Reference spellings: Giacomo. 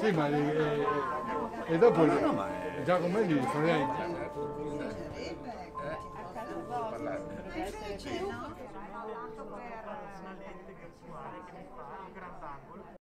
Sì, ma e dopo Giacomo è lì, Florentia. Invece no, ha parlato per l'elettrica sessuale che mi fa un grand'angolo.